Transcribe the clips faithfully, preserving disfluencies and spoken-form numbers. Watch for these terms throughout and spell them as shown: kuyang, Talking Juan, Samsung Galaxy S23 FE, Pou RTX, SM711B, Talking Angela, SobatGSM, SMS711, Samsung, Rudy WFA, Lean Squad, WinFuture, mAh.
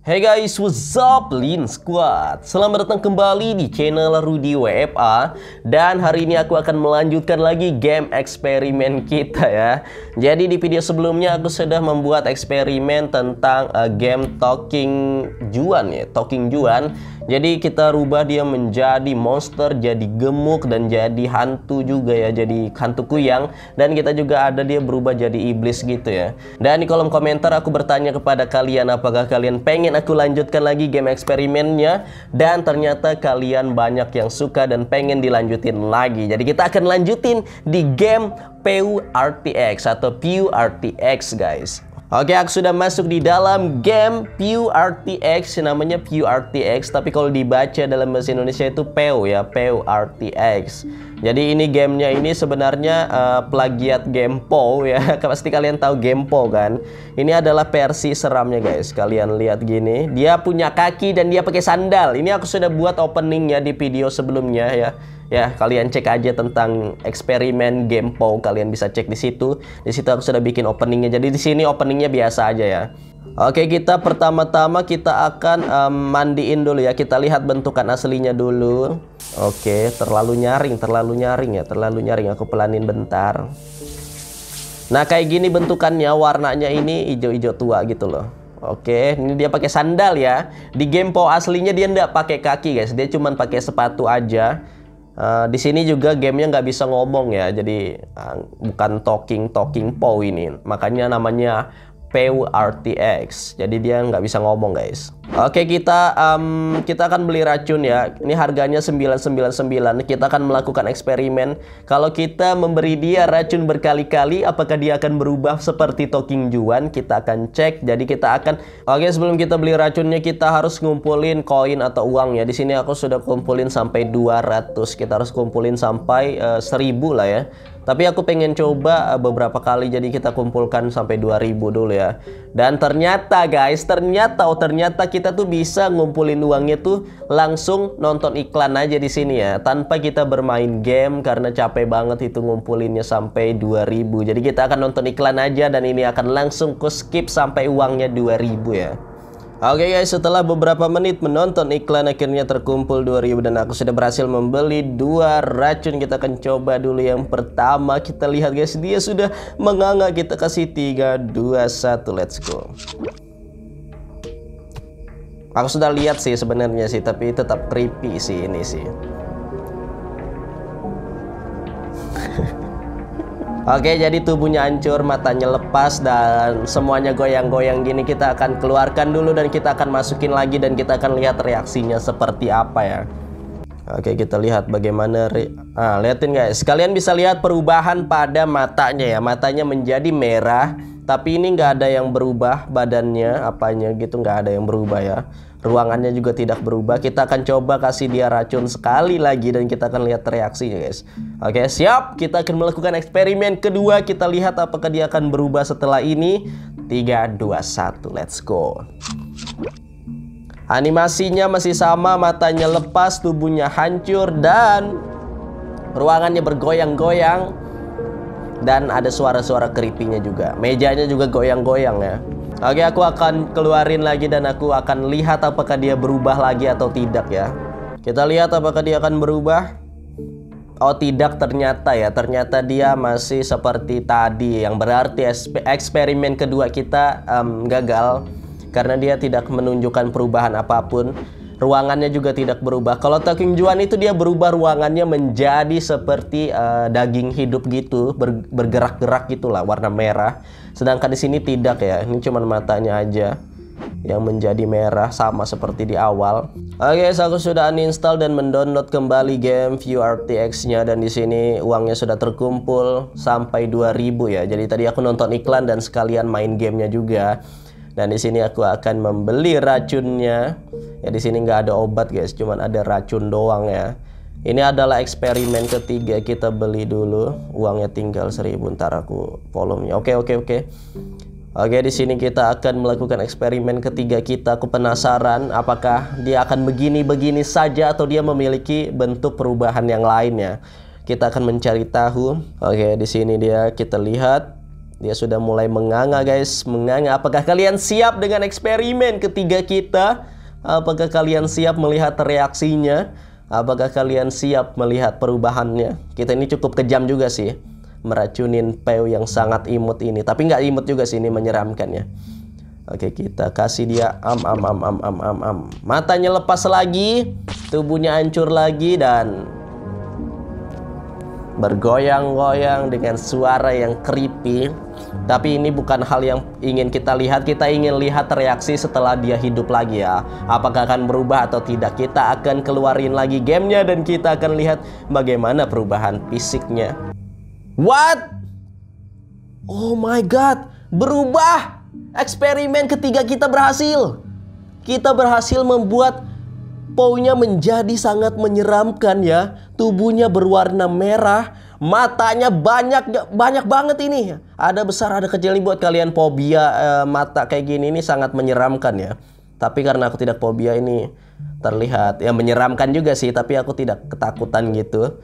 Hey guys, what's up Lean Squad? Selamat datang kembali di channel Rudy W F A. Dan hari ini aku akan melanjutkan lagi game eksperimen kita ya. Jadi di video sebelumnya aku sudah membuat eksperimen tentang uh, game Talking Juan ya, Talking Juan. Jadi kita rubah dia menjadi monster, jadi gemuk dan jadi hantu juga ya, jadi hantu kuyang. Dan kita juga ada dia berubah jadi iblis gitu ya. Dan di kolom komentar aku bertanya kepada kalian, apakah kalian pengen aku lanjutkan lagi game eksperimennya, dan ternyata kalian banyak yang suka dan pengen dilanjutin lagi. Jadi kita akan lanjutin di game Pou R T X atau Pou R T X guys. Oke, aku sudah masuk di dalam game Pou R T X, namanya Pou R T X, tapi kalau dibaca dalam bahasa Indonesia itu Pou ya, Pou R T X. Jadi ini gamenya ini sebenarnya uh, plagiat game Pou ya, pasti kalian tahu game Pou kan. Ini adalah versi seramnya guys, kalian lihat gini, dia punya kaki dan dia pakai sandal. Ini aku sudah buat openingnya di video sebelumnya ya. Ya, kalian cek aja tentang eksperimen game Pou, kalian bisa cek di situ. Di situ aku sudah bikin openingnya. Jadi di sini openingnya biasa aja ya. Oke, kita pertama-tama kita akan um, mandiin dulu ya. Kita lihat bentukan aslinya dulu. Oke, terlalu nyaring, terlalu nyaring ya, terlalu nyaring. Aku pelanin bentar. Nah, kayak gini bentukannya, warnanya ini hijau-hijau tua gitu loh. Oke, ini dia pakai sandal ya. Di game Pou aslinya dia nggak pakai kaki guys, dia cuma pakai sepatu aja. Uh, di sini juga gamenya nggak bisa ngomong ya, jadi uh, bukan talking talking Pou ini, makanya namanya Pou R T X. Jadi dia nggak bisa ngomong guys. Oke, kita um, kita akan beli racun ya. Ini harganya sembilan sembilan sembilan. Kita akan melakukan eksperimen. Kalau kita memberi dia racun berkali-kali, apakah dia akan berubah seperti Talking Juan? Kita akan cek. Jadi kita akan, oke, sebelum kita beli racunnya kita harus ngumpulin koin atau uang ya. Di sini aku sudah kumpulin sampai dua ratus. Kita harus kumpulin sampai uh, seribu lah ya. Tapi aku pengen coba beberapa kali, jadi kita kumpulkan sampai dua ribu dulu ya. Dan ternyata guys, ternyata oh ternyata kita tuh bisa ngumpulin uangnya tuh langsung nonton iklan aja di sini ya, tanpa kita bermain game karena capek banget itu ngumpulinnya sampai dua ribu. Jadi kita akan nonton iklan aja dan ini akan langsung ke skip sampai uangnya dua ribu ya. Oke guys, setelah beberapa menit menonton iklan akhirnya terkumpul dua ribu dan aku sudah berhasil membeli dua racun. Kita akan coba dulu yang pertama. Kita lihat guys, dia sudah menganga. Kita kasih tiga, dua, satu, let's go. Aku sudah lihat sih sebenarnya sih, tapi tetap creepy sih ini sih. Oke, jadi tubuhnya hancur, matanya lepas dan semuanya goyang-goyang gini. Kita akan keluarkan dulu dan kita akan masukin lagi dan kita akan lihat reaksinya seperti apa ya. Oke, kita lihat bagaimana re... ah, liatin guys, kalian bisa lihat perubahan pada matanya ya. Matanya menjadi merah, tapi ini nggak ada yang berubah, badannya apanya gitu nggak ada yang berubah ya. Ruangannya juga tidak berubah. Kita akan coba kasih dia racun sekali lagi dan kita akan lihat reaksinya guys. Oke, siap, kita akan melakukan eksperimen kedua. Kita lihat apakah dia akan berubah setelah ini. Tiga, dua, satu, let's go. Animasinya masih sama, matanya lepas, tubuhnya hancur dan ruangannya bergoyang-goyang. Dan ada suara-suara creepy-nya juga. Mejanya juga goyang-goyang ya. Oke, aku akan keluarin lagi dan aku akan lihat apakah dia berubah lagi atau tidak ya. Kita lihat apakah dia akan berubah. Oh tidak, ternyata ya. Ternyata dia masih seperti tadi, yang berarti eksperimen kedua kita um, gagal. Karena dia tidak menunjukkan perubahan apapun. Ruangannya juga tidak berubah. Kalau Talking Juan itu dia berubah ruangannya menjadi seperti uh, daging hidup gitu, bergerak-gerak gitulah, warna merah. Sedangkan di sini tidak ya, ini cuma matanya aja yang menjadi merah sama seperti di awal. Oke, okay, aku sudah uninstall dan mendownload kembali game Pou R T X-nya dan di sini uangnya sudah terkumpul sampai dua ribu ya. Jadi tadi aku nonton iklan dan sekalian main gamenya juga. Dan di sini aku akan membeli racunnya. Ya di sini nggak ada obat guys, cuman ada racun doang ya. Ini adalah eksperimen ketiga. Kita beli dulu. Uangnya tinggal seribu. Ntar aku volumenya. Oke oke oke. Oke, di sini kita akan melakukan eksperimen ketiga kita. Aku penasaran apakah dia akan begini-begini saja atau dia memiliki bentuk perubahan yang lainnya. Kita akan mencari tahu. Oke, di sini dia kita lihat. Dia sudah mulai menganga, guys. Menganga. Apakah kalian siap dengan eksperimen ketiga kita? Apakah kalian siap melihat reaksinya? Apakah kalian siap melihat perubahannya? Kita ini cukup kejam juga sih, meracunin Peu yang sangat imut ini. Tapi nggak imut juga sih, ini menyeramkannya. Oke, kita kasih dia am am am am am am am. Matanya lepas lagi, tubuhnya hancur lagi dan bergoyang-goyang dengan suara yang creepy. Tapi ini bukan hal yang ingin kita lihat. Kita ingin lihat reaksi setelah dia hidup lagi ya. Apakah akan berubah atau tidak. Kita akan keluarin lagi gamenya dan kita akan lihat bagaimana perubahan fisiknya. What? Oh my god, berubah. Eksperimen ketiga kita berhasil. Kita berhasil membuat Pounya menjadi sangat menyeramkan ya. Tubuhnya berwarna merah, matanya banyak banyak banget ini. Ada besar, ada kecil. Ini buat kalian fobia eh, mata kayak gini ini sangat menyeramkan ya. Tapi karena aku tidak fobia ini terlihat ya menyeramkan juga sih, tapi aku tidak ketakutan gitu.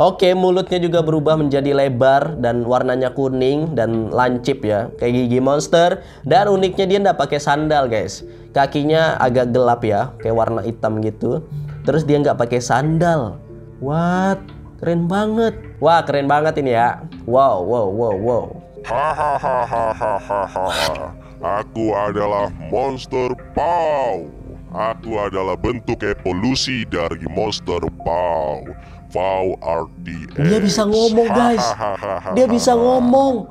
Oke, mulutnya juga berubah menjadi lebar dan warnanya kuning dan lancip ya, kayak gigi monster. Dan uniknya dia nggak pakai sandal, guys. Kakinya agak gelap ya, kayak warna hitam gitu. Terus dia nggak pakai sandal. What? Keren banget. Wah, keren banget ini ya. Wow, wow, wow, wow. Hahaha. Aku adalah monster Pou. Aku adalah bentuk evolusi dari monster Pou. Pou R T X. Dia bisa ngomong, guys. Dia bisa ngomong.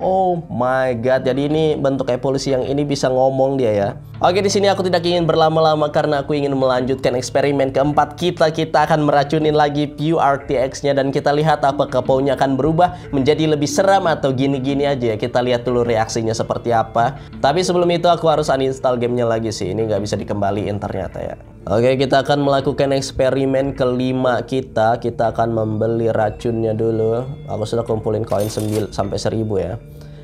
Oh my god. Jadi ini bentuk evolusi yang ini bisa ngomong dia ya. Oke, di sini aku tidak ingin berlama-lama karena aku ingin melanjutkan eksperimen keempat kita. Kita akan meracunin lagi Pou R T X-nya dan kita lihat apakah Pou-nya akan berubah menjadi lebih seram atau gini-gini aja ya. Kita lihat dulu reaksinya seperti apa. Tapi sebelum itu aku harus uninstall gamenya lagi sih. Ini nggak bisa dikembaliin ternyata ya. Oke, kita akan melakukan eksperimen kelima kita. Kita akan membeli racunnya dulu. Aku sudah kumpulin koin sembilan sampai seribu ya.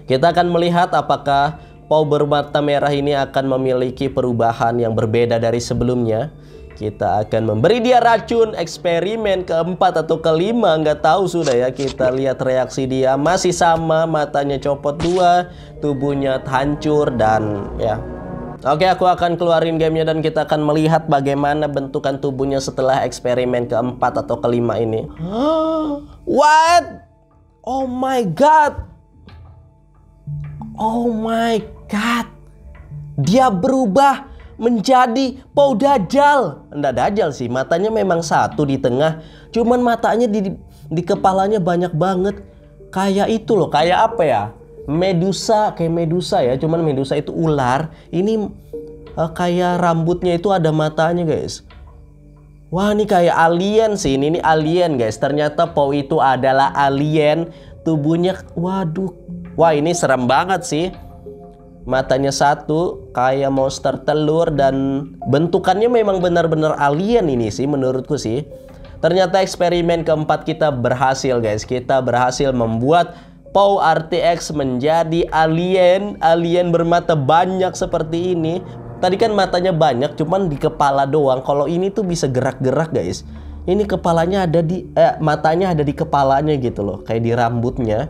Kita akan melihat apakah Pou bermata merah ini akan memiliki perubahan yang berbeda dari sebelumnya. Kita akan memberi dia racun eksperimen keempat atau kelima. Nggak tahu sudah ya. Kita lihat reaksi dia. Masih sama, matanya copot dua, tubuhnya hancur dan ya. Oke, aku akan keluarin gamenya dan kita akan melihat bagaimana bentukan tubuhnya setelah eksperimen keempat atau kelima ini. What? Oh my god. Oh my god. Dia berubah menjadi Pou Dajjal. Enggak Dajjal sih, matanya memang satu di tengah. Cuman matanya di, di kepalanya banyak banget. Kayak itu loh, kayak apa ya? Medusa, kayak medusa ya, cuman medusa itu ular. Ini uh, kayak rambutnya itu ada matanya, guys. Wah, ini kayak alien sih. Ini, ini alien, guys. Ternyata Pou itu adalah alien. Tubuhnya, waduh. Wah, ini serem banget sih. Matanya satu, kayak monster telur. Dan bentukannya memang benar-benar alien ini sih, menurutku sih. Ternyata eksperimen keempat kita berhasil, guys. Kita berhasil membuat Pou R T X menjadi alien, alien bermata banyak seperti ini. Tadi kan matanya banyak, cuman di kepala doang. Kalau ini tuh bisa gerak-gerak, guys. Ini kepalanya ada di, eh, matanya ada di kepalanya gitu loh, kayak di rambutnya.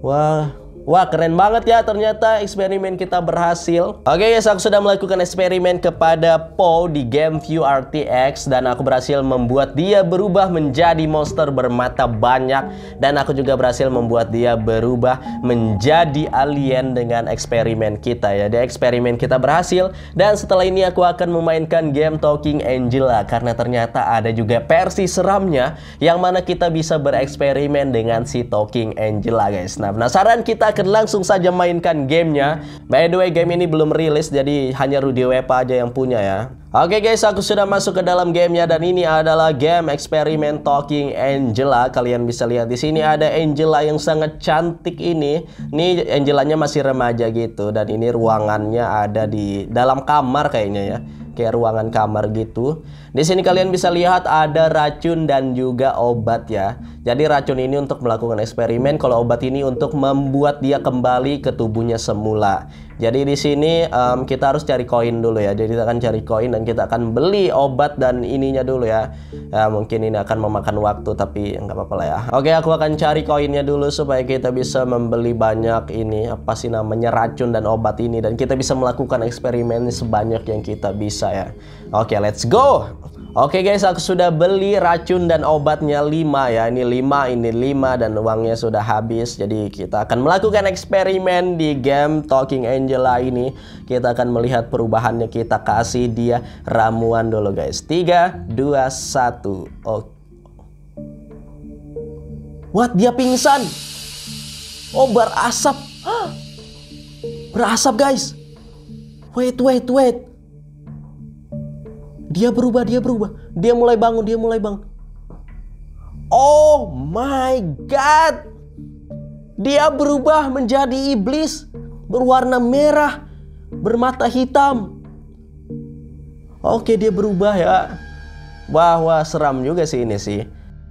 Wah. Wah, keren banget ya, ternyata eksperimen kita berhasil. Oke guys, aku sudah melakukan eksperimen kepada Pou di game Pou R T X. Dan aku berhasil membuat dia berubah menjadi monster bermata banyak. Dan aku juga berhasil membuat dia berubah menjadi alien dengan eksperimen kita ya. Di eksperimen kita berhasil. Dan setelah ini aku akan memainkan game Talking Angela. Karena ternyata ada juga versi seramnya, yang mana kita bisa bereksperimen dengan si Talking Angela, guys. Nah, penasaran? Kita akan langsung saja mainkan gamenya. By the way, game ini belum rilis, jadi hanya Rudy W F A aja yang punya ya. Oke guys, aku sudah masuk ke dalam gamenya dan ini adalah game eksperimen Talking Angela. Kalian bisa lihat di sini ada Angela yang sangat cantik ini. Ini Angelanya masih remaja gitu dan ini ruangannya ada di dalam kamar kayaknya ya, kayak ruangan kamar gitu. Di sini kalian bisa lihat ada racun dan juga obat ya. Jadi racun ini untuk melakukan eksperimen, kalau obat ini untuk membuat dia kembali ke tubuhnya semula. Jadi di sini um, kita harus cari koin dulu ya. Jadi kita akan cari koin dan kita akan beli obat dan ininya dulu ya. Ya mungkin ini akan memakan waktu tapi nggak apa-apa lah ya. Oke, aku akan cari koinnya dulu supaya kita bisa membeli banyak ini apa sih namanya racun dan obat ini, dan kita bisa melakukan eksperimen sebanyak yang kita bisa ya. Oke, let's go. Oke guys, aku sudah beli racun dan obatnya lima ya. Ini lima, ini lima, dan uangnya sudah habis. Jadi kita akan melakukan eksperimen di game Talking Angela ini. Kita akan melihat perubahannya. Kita kasih dia ramuan dulu guys. tiga, dua, satu. Oke. What? Dia pingsan. Oh, berasap. Berasap guys. Wait, wait, wait. Dia berubah, dia berubah. Dia mulai bangun, dia mulai bangun. Oh my God. Dia berubah menjadi iblis. Berwarna merah. Bermata hitam. Oke, dia berubah ya. Wah, wah, seram juga sih ini sih.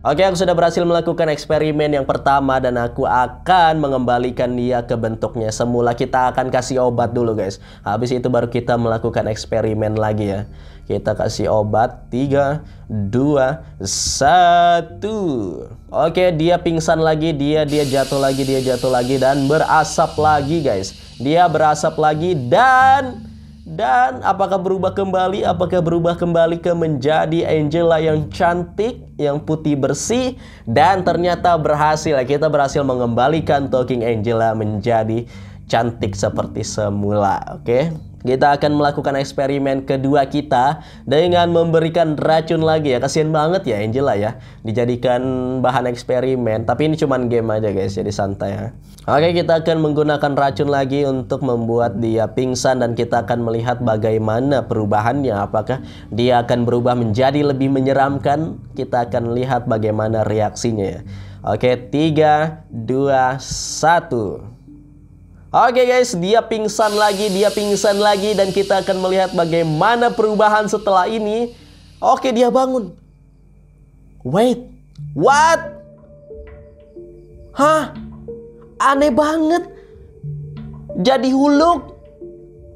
Oke, aku sudah berhasil melakukan eksperimen yang pertama dan aku akan mengembalikan dia ke bentuknya semula. Kita akan kasih obat dulu guys. Habis itu baru kita melakukan eksperimen lagi ya. Kita kasih obat. Tiga, dua, satu. Oke, dia pingsan lagi. Dia, dia jatuh lagi, dia jatuh lagi. Dan berasap lagi guys. Dia berasap lagi dan... Dan apakah berubah kembali? Apakah berubah kembali ke menjadi Angela yang cantik, yang putih bersih? Dan ternyata berhasil. Kita berhasil mengembalikan Talking Angela menjadi cantik seperti semula. Oke, kita akan melakukan eksperimen kedua kita dengan memberikan racun lagi ya. Kasian banget ya Angela ya, dijadikan bahan eksperimen. Tapi ini cuman game aja guys, jadi santai ya. Oke, kita akan menggunakan racun lagi untuk membuat dia pingsan. Dan kita akan melihat bagaimana perubahannya. Apakah dia akan berubah menjadi lebih menyeramkan? Kita akan lihat bagaimana reaksinya ya. Oke, tiga, dua, satu. Oke guys, dia pingsan lagi, dia pingsan lagi. Dan kita akan melihat bagaimana perubahan setelah ini. Oke, dia bangun. Wait, what? Hah? Aneh banget. Jadi huluk,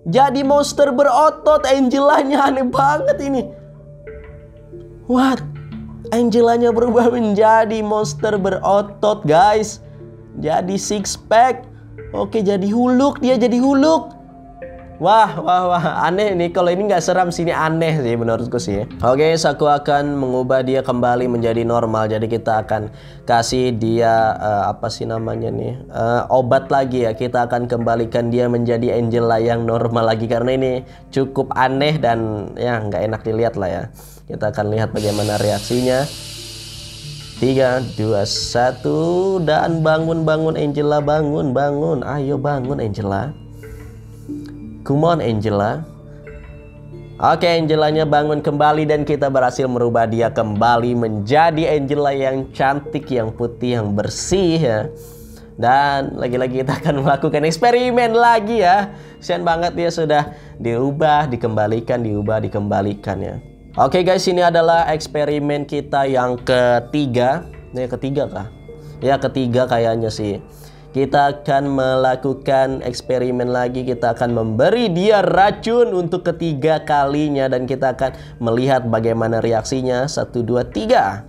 jadi monster berotot. Angelanya aneh banget ini. What? Angelanya berubah menjadi monster berotot guys. Jadi six pack. Oke, jadi huluk. Dia jadi huluk. Wah, wah, wah. Aneh nih. Kalau ini nggak seram sih, ini aneh sih menurutku sih. Oke, aku akan mengubah dia kembali menjadi normal. Jadi kita akan kasih dia uh, apa sih namanya nih uh, obat lagi ya. Kita akan kembalikan dia menjadi Angela yang normal lagi. Karena ini cukup aneh dan ya nggak enak dilihat lah ya. Kita akan lihat bagaimana reaksinya. Tiga, dua, satu. Dan bangun, bangun Angela. Bangun, bangun. Ayo bangun Angela. Come on Angela. Oke, Angelanya bangun kembali. Dan kita berhasil merubah dia kembali menjadi Angela yang cantik, yang putih, yang bersih ya. Dan lagi-lagi kita akan melakukan eksperimen lagi ya. Kasian banget dia sudah diubah, dikembalikan, diubah, dikembalikan ya. Oke guys, ini adalah eksperimen kita yang ketiga. Ya ketiga kah? Ya ketiga kayaknya sih. Kita akan melakukan eksperimen lagi. Kita akan memberi dia racun untuk ketiga kalinya. Dan kita akan melihat bagaimana reaksinya. Satu, dua, tiga.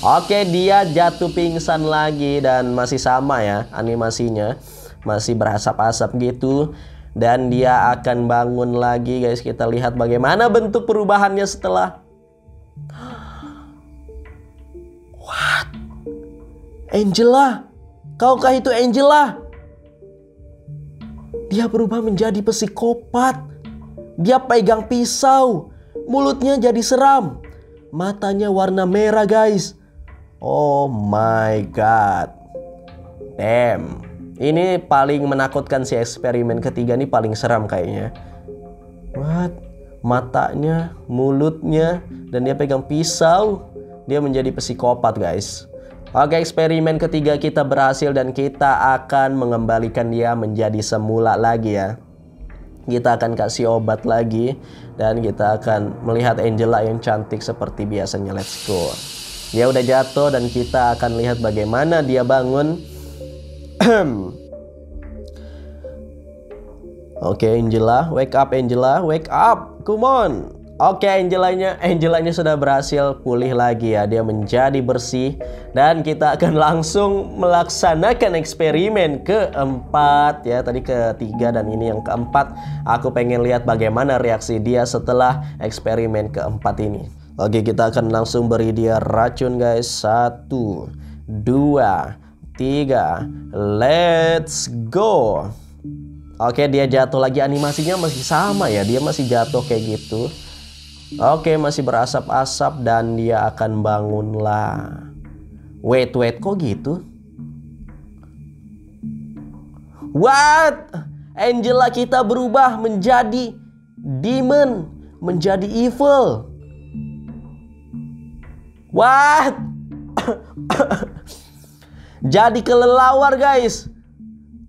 Oke, dia jatuh pingsan lagi. Dan masih sama ya animasinya. Masih berasap-asap gitu. Dan dia akan bangun lagi guys. Kita lihat bagaimana bentuk perubahannya setelah... What? Angela, kaukah itu Angela? Dia berubah menjadi psikopat. Dia pegang pisau. Mulutnya jadi seram. Matanya warna merah guys. Oh my God. Damn. Ini paling menakutkan si eksperimen ketiga ini, paling seram kayaknya. What? Matanya, mulutnya, dan dia pegang pisau. Dia menjadi psikopat guys. Oke, eksperimen ketiga kita berhasil dan kita akan mengembalikan dia menjadi semula lagi ya. Kita akan kasih obat lagi dan kita akan melihat Angela yang cantik seperti biasanya. Let's go. Dia udah jatuh dan kita akan lihat bagaimana dia bangun. Oke, okay, Angela, wake up Angela, wake up, come on. Oke, okay, Angelanya, Angelanya sudah berhasil pulih lagi ya. Dia menjadi bersih dan kita akan langsung melaksanakan eksperimen keempat ya. Tadi ketiga dan ini yang keempat. Aku pengen lihat bagaimana reaksi dia setelah eksperimen keempat ini. Oke, okay, kita akan langsung beri dia racun guys. Satu, dua, tiga. Let's go. Oke, okay, dia jatuh lagi. Animasinya masih sama ya. Dia masih jatuh kayak gitu. Oke, masih berasap-asap dan dia akan bangun lah. Wait, wait, kok gitu? What? Angela kita berubah menjadi demon, menjadi evil. What? Jadi kelelawar guys.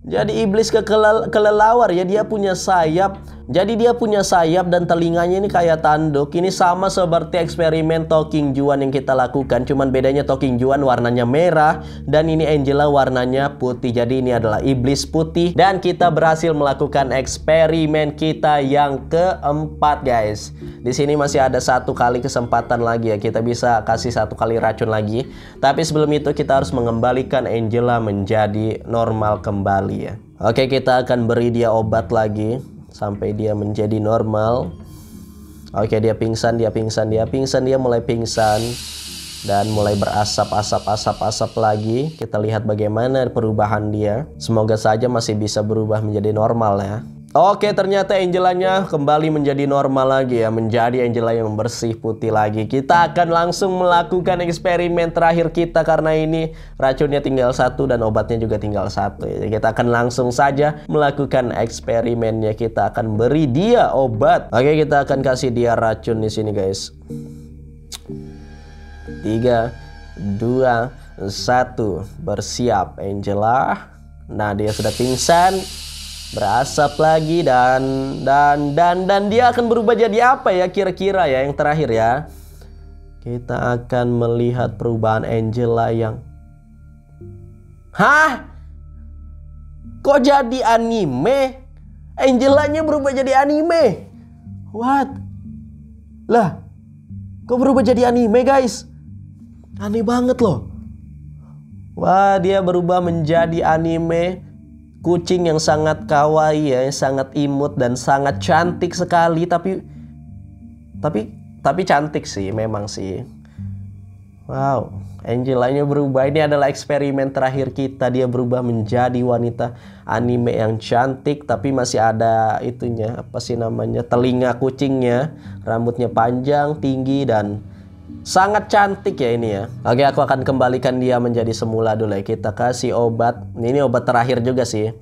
Jadi iblis kelelawar ya, dia punya sayap. Jadi dia punya sayap dan telinganya ini kayak tanduk. Ini sama seperti eksperimen Talking Juan yang kita lakukan. Cuman bedanya Talking Juan warnanya merah dan ini Angela warnanya putih. Jadi ini adalah iblis putih. Dan kita berhasil melakukan eksperimen kita yang keempat guys. Di sini masih ada satu kali kesempatan lagi ya. Kita bisa kasih satu kali racun lagi. Tapi sebelum itu kita harus mengembalikan Angela menjadi normal kembali ya. Oke, kita akan beri dia obat lagi sampai dia menjadi normal. Oke, dia pingsan, dia pingsan, dia pingsan, dia mulai pingsan dan mulai berasap, asap, asap, asap lagi. Kita lihat bagaimana perubahan dia. Semoga saja masih bisa berubah menjadi normal ya. Oke, ternyata Angelanya kembali menjadi normal lagi ya, menjadi Angela yang bersih putih lagi. Kita akan langsung melakukan eksperimen terakhir kita karena ini racunnya tinggal satu dan obatnya juga tinggal satu. Kita akan langsung saja melakukan eksperimennya. Kita akan beri dia obat. Oke, kita akan kasih dia racun di sini guys. Tiga, dua, satu, bersiap Angela. Nah, dia sudah pingsan, berasap lagi dan dan dan dan dia akan berubah jadi apa ya kira-kira ya, yang terakhir ya. Kita akan melihat perubahan Angela yang... Hah? Kok jadi anime? Angelanya berubah jadi anime. What? Lah, kok berubah jadi anime guys? Aneh banget loh. Wah, dia berubah menjadi anime. Kucing yang sangat kawaii ya, yang sangat imut dan sangat cantik sekali. Tapi, tapi, tapi cantik sih, memang sih. Wow, Angelanya berubah. Ini adalah eksperimen terakhir kita. Dia berubah menjadi wanita anime yang cantik, tapi masih ada itunya, apa sih namanya, telinga kucingnya, rambutnya panjang, tinggi dan sangat cantik ya ini ya. Oke, aku akan kembalikan dia menjadi semula dulu ya. Kita kasih obat. Ini obat terakhir juga sih.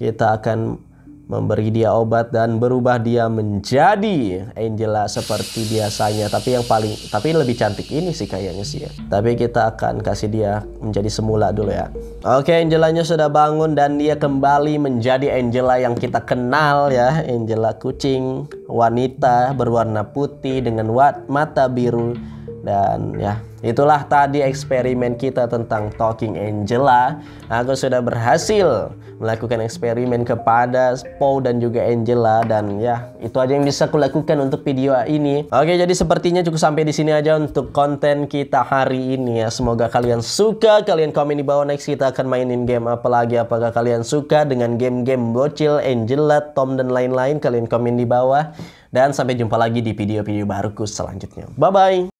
Kita akan memberi dia obat dan berubah dia menjadi Angela seperti biasanya. Tapi yang paling, tapi lebih cantik ini sih kayaknya sih ya. Tapi kita akan kasih dia menjadi semula dulu ya. Oke, Angelanya sudah bangun dan dia kembali menjadi Angela yang kita kenal ya. Angela kucing, wanita berwarna putih dengan mata biru. Dan ya, itulah tadi eksperimen kita tentang Talking Angela. Aku sudah berhasil melakukan eksperimen kepada Pou dan juga Angela. Dan ya, itu aja yang bisa aku lakukan untuk video ini. Oke, jadi sepertinya cukup sampai di sini aja untuk konten kita hari ini ya. Semoga kalian suka. Kalian komen di bawah next kita akan mainin game apa lagi. Apakah kalian suka dengan game-game bocil, Angela, Tom, dan lain-lain. Kalian komen di bawah. Dan sampai jumpa lagi di video-video baruku selanjutnya. Bye-bye.